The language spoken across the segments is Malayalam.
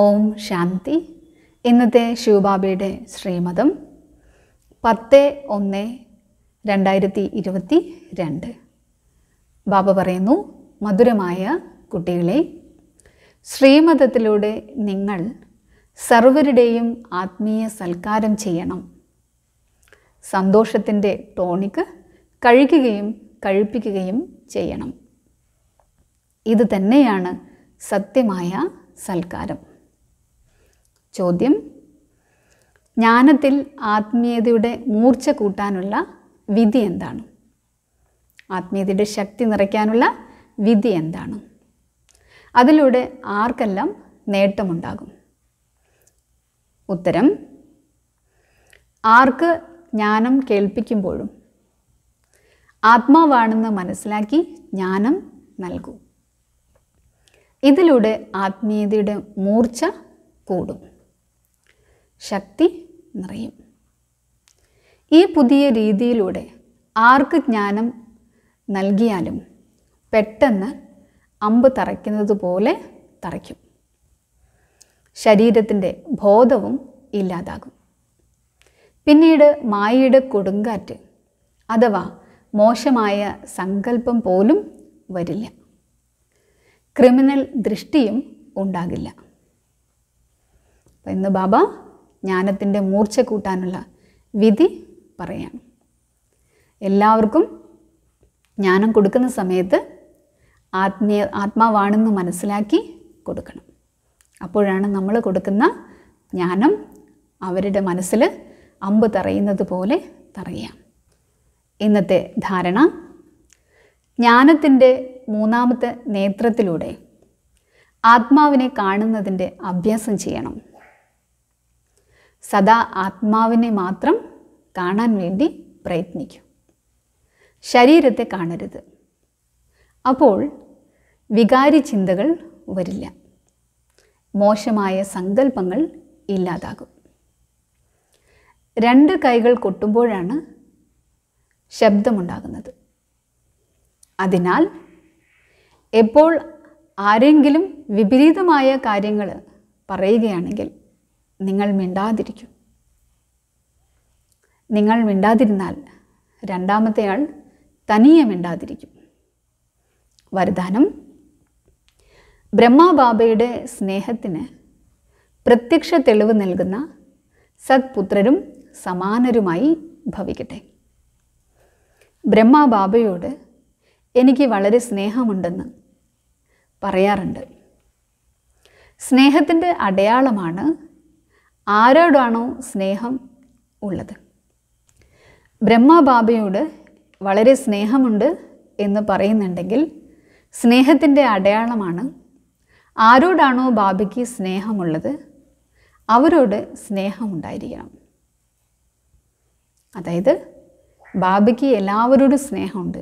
ഓം ശാന്തി. ഇന്നത്തെ ശിവബാബയുടെ ശ്രീമതം 10/1/2022. ബാബ പറയുന്നു, മധുരമായ കുട്ടികളെ, ശ്രീമതത്തിലൂടെ നിങ്ങൾ സർവരുടെയും ആത്മീയ സൽക്കാരം ചെയ്യണം. സന്തോഷത്തിൻ്റെ ടോണിക്ക് കഴിക്കുകയും കഴിപ്പിക്കുകയും ചെയ്യണം. ഇത് തന്നെയാണ് സത്യമായ സൽക്കാരം. ചോദ്യം: ജ്ഞാനത്തിൽ ആത്മീയതയുടെ മൂർച്ച കൂട്ടാനുള്ള വിധി എന്താണ്? ആത്മീയതയുടെ ശക്തി നിറയ്ക്കാനുള്ള വിധി എന്താണ്? അതിലൂടെ ആർക്കെല്ലാം നേട്ടമുണ്ടാകും? ഉത്തരം: ആർക്ക് ജ്ഞാനം കേൾപ്പിക്കുമ്പോഴും ആത്മാവാണെന്ന് മനസ്സിലാക്കി ജ്ഞാനം നൽകൂ. ഇതിലൂടെ ആത്മീയതയുടെ മൂർച്ച കൂടും, ശക്തി നിറയും. ഈ പുതിയ രീതിയിലൂടെ ആർക്ക് ജ്ഞാനം നൽകിയാലും പെട്ടെന്ന് അമ്പ് തറയ്ക്കുന്നത് പോലെ തറയ്ക്കും. ശരീരത്തിൻ്റെ ബോധവും ഇല്ലാതാകും. പിന്നീട് മായയുടെ കൊടുങ്കാറ്റ് അഥവാ മോശമായ സങ്കല്പം പോലും വരില്ല. ക്രിമിനൽ ദൃഷ്ടിയും ഉണ്ടാകില്ല. അപ്പം ഇന്ന് ബാബ ജ്ഞാനത്തിൻ്റെ മൂർച്ച കൂട്ടാനുള്ള വിധി പറയാണ്. എല്ലാവർക്കും ജ്ഞാനം കൊടുക്കുന്ന സമയത്ത് ആത്മാവാണെന്ന് മനസ്സിലാക്കി കൊടുക്കണം. അപ്പോഴാണ് നമ്മൾ കൊടുക്കുന്ന ജ്ഞാനം അവരുടെ മനസ്സിൽ അമ്പ് തറയുന്നത് പോലെ തറയാം. ഇന്നത്തെ ധാരണ: ജ്ഞാനത്തിൻ്റെ 3ാമത്തെ നേത്രത്തിലൂടെ ആത്മാവിനെ കാണുന്നതിൻ്റെ അഭ്യാസം ചെയ്യണം. സദാ ആത്മാവിനെ മാത്രം കാണാൻ വേണ്ടി പ്രയത്നിക്കും. ശരീരത്തെ കാണരുത്. അപ്പോൾ വികാരി ചിന്തകൾ വരില്ല, മോശമായ സങ്കല്പങ്ങൾ ഇല്ലാതാകും. 2 കൈകൾ കൊട്ടുമ്പോഴാണ് ശബ്ദമുണ്ടാകുന്നത്. അതിനാൽ എപ്പോൾ ആരെങ്കിലും വിപരീതമായ കാര്യങ്ങൾ പറയുകയാണെങ്കിൽ നിങ്ങൾ മിണ്ടാതിരിക്കും. നിങ്ങൾ മിണ്ടാതിരുന്നാൽ 2ാമത്തെ ആൾ തനിയെ മിണ്ടാതിരിക്കും. വരദാനം: ബ്രഹ്മബാബയുടെ സ്നേഹത്തിന് പ്രത്യക്ഷ തെളിവ് നൽകുന്ന സത്പുത്രരും സമാനരുമായി ഭവിക്കട്ടെ. ബ്രഹ്മബാബയോട് എനിക്ക് വളരെ സ്നേഹമുണ്ടെന്ന് പറയാറുണ്ട്. സ്നേഹത്തിൻ്റെ അടയാളമാണ് ആരോടാണോ സ്നേഹം ഉള്ളത്. ബ്രഹ്മബാബയോട് വളരെ സ്നേഹമുണ്ട് എന്ന് പറയുന്നുണ്ടെങ്കിൽ സ്നേഹത്തിൻ്റെ അടയാളമാണ് ആരോടാണോ ബാബയ്ക്ക് സ്നേഹമുള്ളത് അവരോട് സ്നേഹമുണ്ടായിരിക്കണം. അതായത് ബാബയ്ക്ക് എല്ലാവരോടും സ്നേഹമുണ്ട്,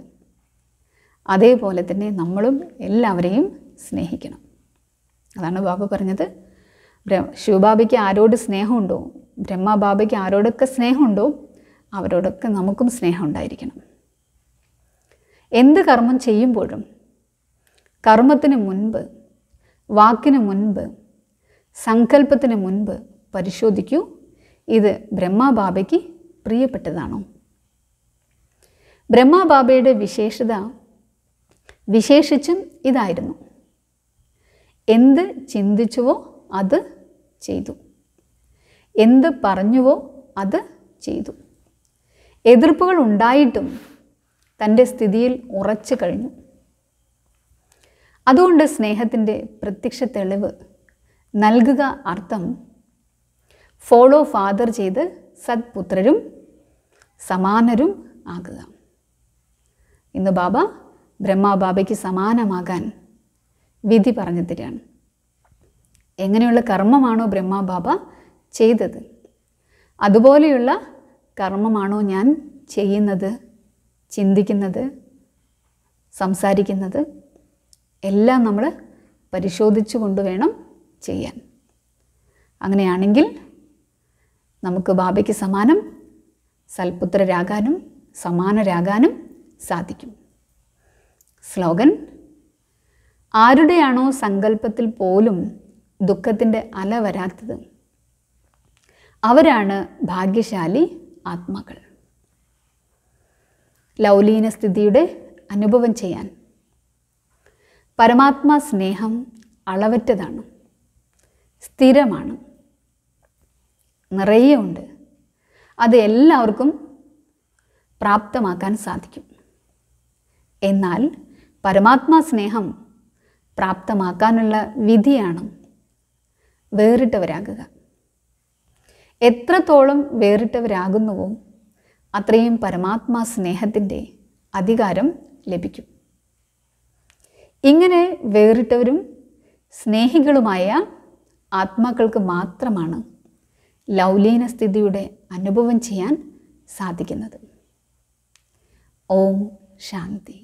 അതേപോലെ തന്നെ നമ്മളും എല്ലാവരെയും സ്നേഹിക്കണം. അതാണ് ബാബ പറഞ്ഞത്. ശിവബാബയ്ക്ക് ആരോട് സ്നേഹമുണ്ടോ, ബ്രഹ്മബാബയ്ക്ക് ആരോടൊക്കെ സ്നേഹമുണ്ടോ അവരോടൊക്കെ നമുക്കും സ്നേഹം ഉണ്ടായിരിക്കണം. എന്ത് കർമ്മം ചെയ്യുമ്പോഴും കർമ്മത്തിന് മുൻപ്, വാക്കിന് മുൻപ്, സങ്കല്പത്തിന് മുൻപ് പരിശോധിക്കൂ, ഇത് ബ്രഹ്മബാബയ്ക്ക് പ്രിയപ്പെട്ടതാണോ? ബ്രഹ്മബാബയുടെ വിശേഷിച്ചും ഇതായിരുന്നു: എന്ത് ചിന്തിച്ചുവോ അത് ചെയ്തു, എന്ത് പറഞ്ഞുവോ അത് ചെയ്തു. എതിർപ്പുകൾ ഉണ്ടായിട്ടും തൻ്റെ സ്ഥിതിയിൽ ഉറച്ചു കഴിഞ്ഞു. അതുകൊണ്ട് സ്നേഹത്തിൻ്റെ പ്രത്യക്ഷ തെളിവ് നൽകുക അർത്ഥം ഫോളോ ഫാദർ ചെയ്ത് സത്പുത്രരും സമാനരും ആകുക. ഇന്ന് ബാബ ബ്രഹ്മബാബയ്ക്ക് സമാനമാകാൻ വിധി പറഞ്ഞു തരികയാണ്. എങ്ങനെയുള്ള കർമ്മമാണോ ബ്രഹ്മബാബ ചെയ്തത് അതുപോലെയുള്ള കർമ്മമാണോ ഞാൻ ചെയ്യുന്നത്, ചിന്തിക്കുന്നത്, സംസാരിക്കുന്നത് എല്ലാം നമ്മൾ പരിശോധിച്ചു കൊണ്ടുവേണം ചെയ്യാൻ. അങ്ങനെയാണെങ്കിൽ നമുക്ക് ബാബയ്ക്ക് സമാനം സൽപുത്രരാകാനും സമാനരാകാനും സാധിക്കും. സ്ലോഗൻ: ആരുടെയാണോ സങ്കല്പത്തിൽ പോലും ദുഃഖത്തിൻ്റെ അല വരാത്തത്. അവരാണ് ഭാഗ്യശാലി ആത്മാക്കൾ. ലൗലീന സ്ഥിതിയുടെ അനുഭവം ചെയ്യാൻ പരമാത്മാ സ്നേഹം അളവറ്റതാണ്, സ്ഥിരമാണ്, നിറയെ ഉണ്ട്. അത് എല്ലാവർക്കും പ്രാപ്തമാക്കാൻ സാധിക്കും. എന്നാൽ പരമാത്മാ സ്നേഹം പ്രാപ്തമാക്കാനുള്ള വിധിയാണ് വേറിട്ടവരാകുക. എത്രത്തോളം വേറിട്ടവരാകുന്നുവോ അത്രയും പരമാത്മാ സ്നേഹത്തിൻ്റെ അധികാരം ലഭിക്കും. ഇങ്ങനെ വേറിട്ടവരും സ്നേഹികളുമായ ആത്മാക്കൾക്ക് മാത്രമാണ് ലൗലീന സ്ഥിതിയുടെ അനുഭവം ചെയ്യാൻ സാധിക്കുന്നത്. ഓം ശാന്തി.